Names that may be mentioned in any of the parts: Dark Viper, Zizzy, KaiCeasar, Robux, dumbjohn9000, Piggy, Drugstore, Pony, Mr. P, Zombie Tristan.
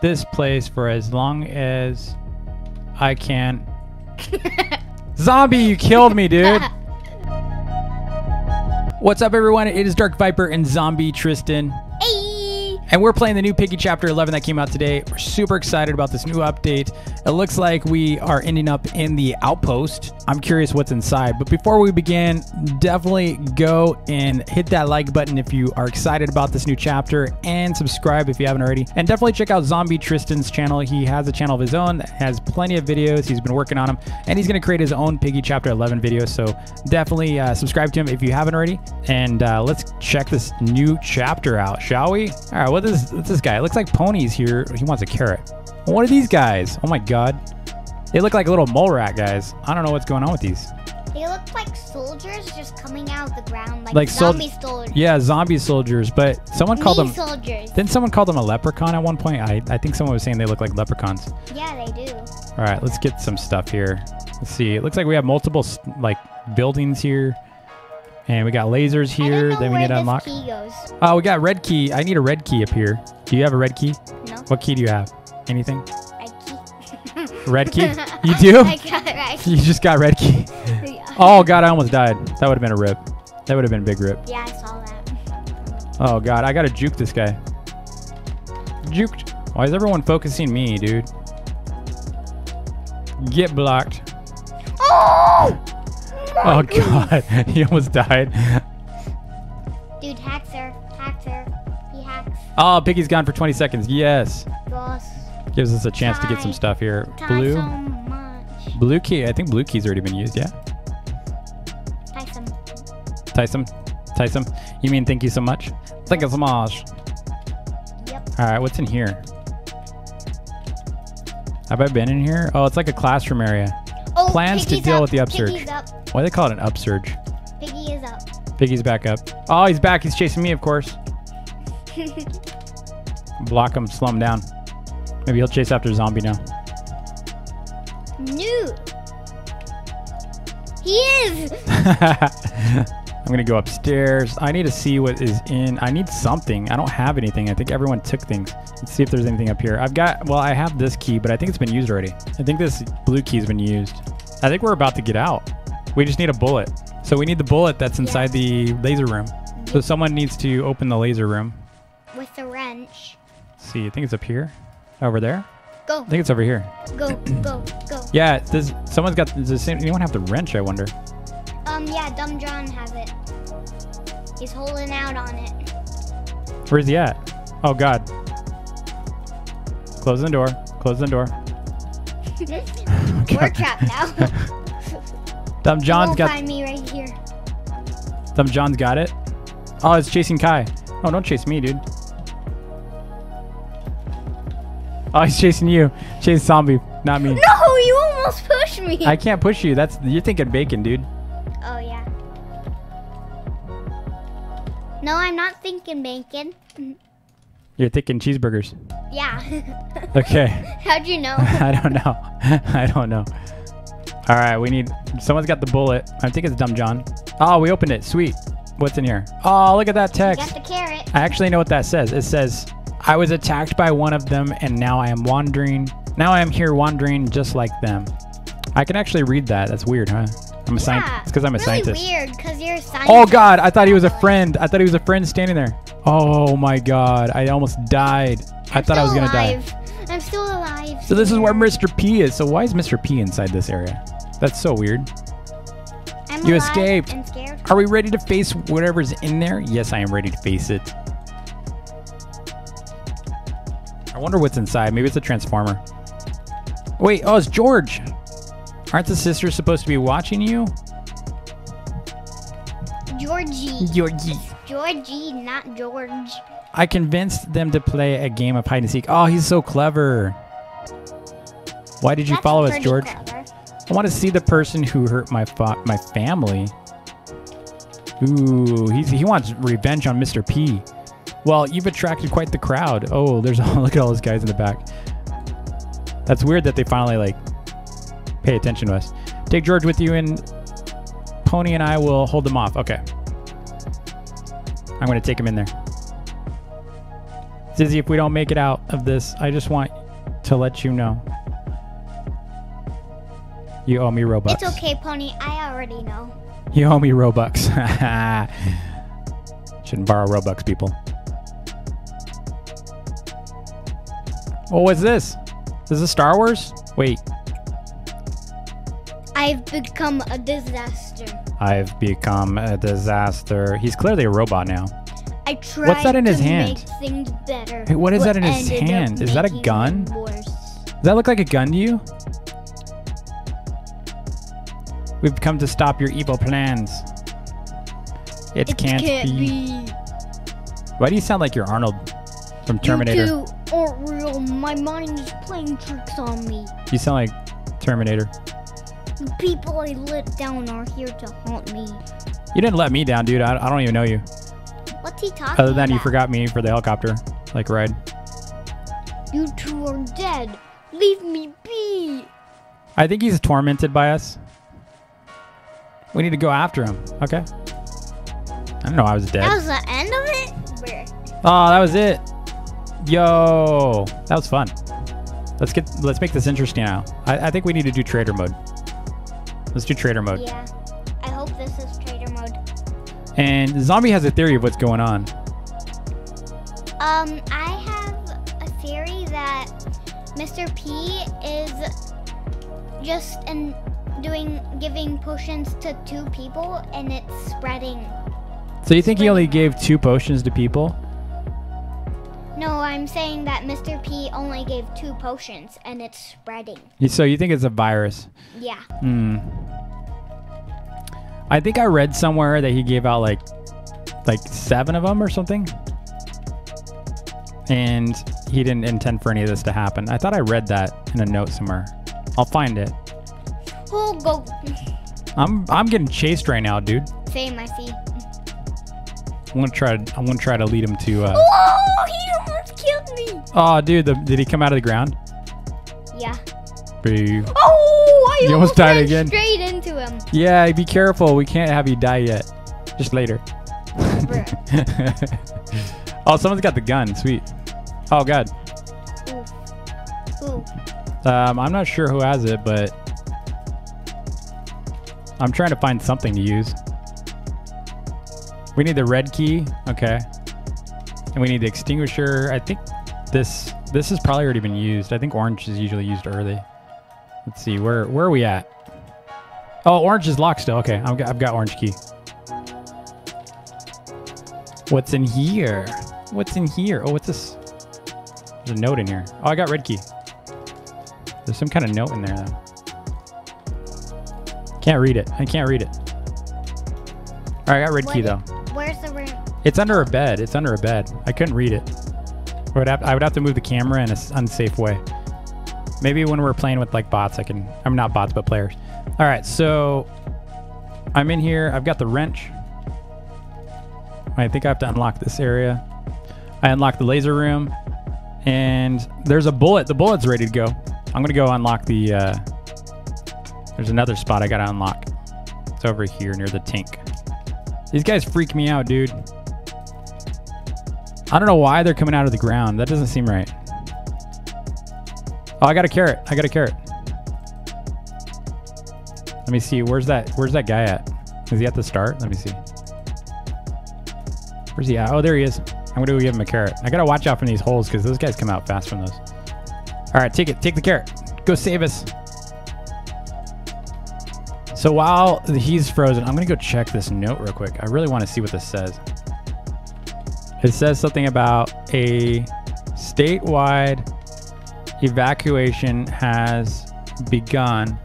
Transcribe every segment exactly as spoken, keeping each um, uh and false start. this place for as long as I can. Zombie, you killed me, dude. What's up, everyone? It is Dark Viper and Zombie Tristan. Hey! And we're playing the new Piggy Chapter eleven that came out today. We're super excited about this new update. It looks like we are ending up in the outpost. I'm curious what's inside. But before we begin, definitely go and hit that like button if you are excited about this new chapter, and subscribe if you haven't already. And definitely check out Zombie Tristan's channel. He has a channel of his own that has plenty of videos. He's been working on them, and he's going to create his own Piggy Chapter eleven video. So definitely uh, subscribe to him if you haven't already. And uh, let's check this new chapter out, shall we? All right, what is what's this guy? It looks like Pony's here. He wants a carrot. What are these guys? Oh my god. They look like little mole rat guys. I don't know what's going on with these. They look like soldiers just coming out of the ground. Like, like zombie sol soldiers. Yeah, zombie soldiers. But someone Me called them... soldiers. Didn't someone call them a leprechaun at one point? I, I think someone was saying they look like leprechauns. Yeah, they do. All right, let's get some stuff here. Let's see. It looks like we have multiple like buildings here. And we got lasers here that we need to unlock. Key goes. Oh, we got red key. I need a red key up here. Do you have a red key? No. What key do you have? Anything? Red key. Red key? You do? I got red key. You just got red key. Yeah. Oh, God, I almost died. That would have been a rip. That would have been a big rip. Yeah, I saw that. Oh, God, I got to juke this guy. Juked. Why is everyone focusing me, dude? Get blocked. Oh! Oh, God. He almost died. Dude, hacks her. Hacks her. He hacks. Oh, Piggy's gone for twenty seconds. Yes. Boss. Gives us a chance Time. to get some stuff here. Time blue, so much. blue key. I think blue key's already been used. Yeah. Tyson. Tyson. Tyson. You mean thank you so much? Thank you so much. Yep. All right. What's in here? Have I been in here? Oh, it's like a classroom area. Oh, Plans Piggy's to deal up. with the upsurge. Up. Why do they call it an upsurge? Piggy is up. Piggy's back up. Oh, he's back. He's chasing me, of course. Block him. Slow him down. Maybe he'll chase after Zombie now. No. He is. I'm going to go upstairs. I need to see what is in. I need something. I don't have anything. I think everyone took things. Let's see if there's anything up here. I've got, well, I have this key, but I think it's been used already. I think this blue key has been used. I think we're about to get out. We just need a bullet. So we need the bullet that's inside yeah. the laser room. Yeah. So someone needs to open the laser room. With the wrench. Let's see, I think it's up here. Over there? Go. I think it's over here. Go, go, go. Yeah, does someone's got the same? Anyone have the wrench? I wonder. Um, yeah, Dumb John has it. He's holding out on it. Where's he at? Oh God! Close the door. Close the door. We're trapped now. Dumb John's won't got. Find me right here. Dumb John's got it. Oh, it's chasing Kai. Oh, don't chase me, dude. Oh, he's chasing you. Chase Zombie, not me. No, you almost pushed me. I can't push you. That's you're thinking bacon, dude. Oh yeah. No, I'm not thinking bacon. You're thinking cheeseburgers. Yeah. Okay. How'd you know? I don't know. I don't know. All right, we need. Someone's got the bullet. I think it's Dumb John. Oh, we opened it. Sweet. What's in here? Oh, look at that text. You got the carrot. I actually know what that says. It says, I was attacked by one of them, and now I am wandering. Now I am here wandering just like them. I can actually read that. That's weird, huh? I'm a yeah, scientist. It's because I'm a really scientist. Weird, because you're a scientist. Oh God! I thought he was a friend. I thought he was a friend standing there. Oh my God! I almost died. I I'm thought I was gonna alive. die. I'm still alive. So this is where Mister P is. So why is Mister P inside this area? That's so weird. I'm you alive escaped. And scared. Are we ready to face whatever's in there? Yes, I am ready to face it. I wonder what's inside. Maybe it's a transformer. Wait, oh, it's George. Aren't the sisters supposed to be watching you? Georgie. Georgie. It's Georgie, not George. I convinced them to play a game of hide and seek. Oh, he's so clever. Why did you That's follow us, George? Clever. I want to see the person who hurt my fa my family. Ooh, he's, he wants revenge on Mister P. Well, you've attracted quite the crowd. Oh, there's look at all those guys in the back. That's weird that they finally like pay attention to us. Take George with you, and Pony and I will hold them off. Okay, I'm gonna take him in there. Zizzy, if we don't make it out of this, I just want to let you know. You owe me Robux. It's okay, Pony. I already know. You owe me Robux. Shouldn't borrow Robux, people. What was this? Is this Star Wars? Wait. I've become a disaster. I've become a disaster. He's clearly a robot now. I tried What's that in to his hand? Make things better. Hey, what is that in his hand? Is that a gun? Does that look like a gun to you? We've come to stop your evil plans. It, it can't, can't be. be. Why do you sound like you're Arnold from Terminator? You two aren't real. My mind is playing tricks on me. You sound like Terminator. The people I let down are here to haunt me. You didn't let me down, dude. I, I don't even know you. What's he talking about? Other than you forgot me for the helicopter, like ride. You two are dead. Leave me be. I think he's tormented by us. We need to go after him. Okay. I don't know. I was dead. That was the end of it? Oh, that was it. Yo, that was fun. Let's get. Let's make this interesting now. I, I think we need to do trader mode. Let's do trader mode. Yeah, I hope this is trader mode. And Zombie has a theory of what's going on. Um, I have a theory that Mister P is just in doing giving potions to two people, and it's spreading. So you think spreading. He only gave two potions to people? No, I'm saying that Mister P only gave two potions, and it's spreading. So you think it's a virus? Yeah. Hmm. I think I read somewhere that he gave out like like seven of them or something. And he didn't intend for any of this to happen. I thought I read that in a note somewhere. I'll find it. We'll go. I'm I'm getting chased right now, dude. Same, I see. I'm gonna try to I'm gonna try to lead him to uh Whoa, he almost killed me. Oh dude, the, did he come out of the ground? Yeah. Boo. Oh, I almost, almost died again. Straight into him. Yeah, be careful. We can't have you die yet. Just later. Oh, someone's got the gun. Sweet. Oh god. Ooh. Ooh. Um, I'm not sure who has it, but I'm trying to find something to use. We need the red key, okay. And we need the extinguisher. I think this this has probably already been used. I think orange is usually used early. Let's see, where where are we at? Oh, orange is locked still, okay. I've got, I've got orange key. What's in here? What's in here? Oh, what's this? There's a note in here. Oh, I got red key. There's some kind of note in there though. Can't read it. I can't read it. All right, I got red what key though. Is, where's the room? It's under a bed. It's under a bed. I couldn't read it. I would have, I would have to move the camera in an unsafe way. Maybe when we're playing with like bots, I can. I'm not bots, but players. All right, so I'm in here. I've got the wrench. I think I have to unlock this area. I unlocked the laser room, and there's a bullet. The bullet's ready to go. I'm gonna go unlock the. Uh, There's another spot I gotta unlock. It's over here near the tank. These guys freak me out, dude. I don't know why they're coming out of the ground. That doesn't seem right. Oh, I got a carrot. I got a carrot. Let me see. Where's that? Where's that guy at? Is he at the start? Let me see. Where's he at? Oh, there he is. I'm gonna go give him a carrot. I gotta watch out from these holes because those guys come out fast from those. All right, take it. Take the carrot. Go save us. So while he's frozen, I'm going to go check this note real quick. I really want to see what this says. It says something about a statewide evacuation has begun.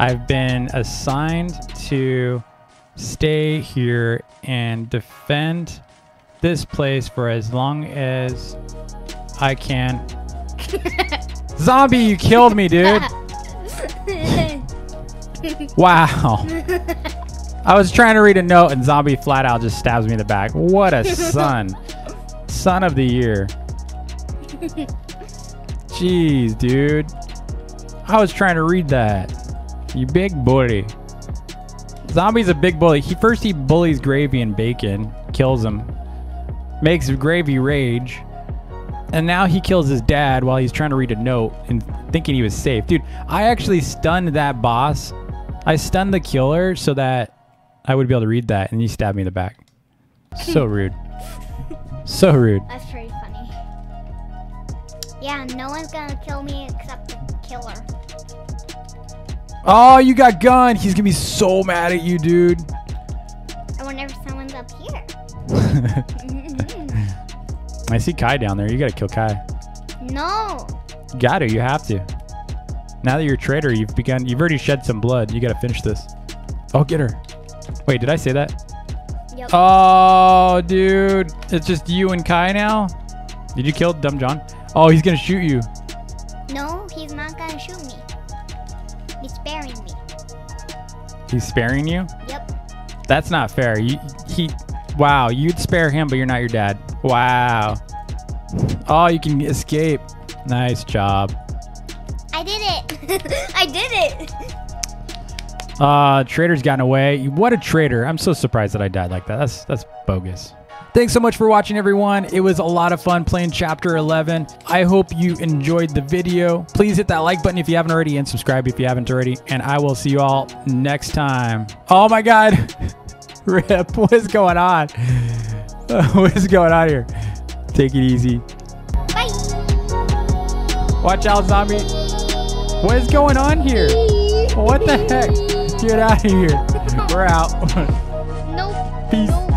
I've been assigned to stay here and defend this place for as long as I can. Zombie, you killed me, dude. Wow. I was trying to read a note and Zombie flat out just stabs me in the back. What a son. Son of the year. Jeez, dude. I was trying to read that. You big bully. Zombie's a big bully. He first he bullies Gravy and Bacon, kills him, makes Gravy rage, And now he kills his dad while he's trying to read a note and thinking he was safe. Dude, I actually stunned that boss. I stunned the killer so that I would be able to read that, and he stabbed me in the back. So rude. So rude. That's pretty funny. Yeah, no one's gonna kill me except the killer. Oh, you got gunned. He's gonna be so mad at you, dude. I wonder if someone's up here. I see Kai down there. You gotta kill Kai. No. You gotta. You have to. Now that you're a traitor, you've begun. You've already shed some blood. You gotta finish this. Oh, get her. Wait, did I say that? Yep. Oh, dude. It's just you and Kai now? Did you kill Dumb John? Oh, he's gonna shoot you. No, he's not gonna shoot me. He's sparing me. He's sparing you? Yep. That's not fair. You, he, wow, you'd spare him, but you're not your dad. Wow. Oh, you can escape. Nice job. I did it. I did it. Uh, traitor's gotten away. What a traitor. I'm so surprised that I died like that. That's that's bogus. Thanks so much for watching, everyone. It was a lot of fun playing Chapter eleven. I hope you enjoyed the video. Please hit that like button if you haven't already, and subscribe if you haven't already. And I will see you all next time. Oh my God. Rip, what's going on? What's going on here? Take it easy. Bye. Watch out, zombie. What is going on here? What the heck? Get out of here. We're out. Nope. Peace. Nope.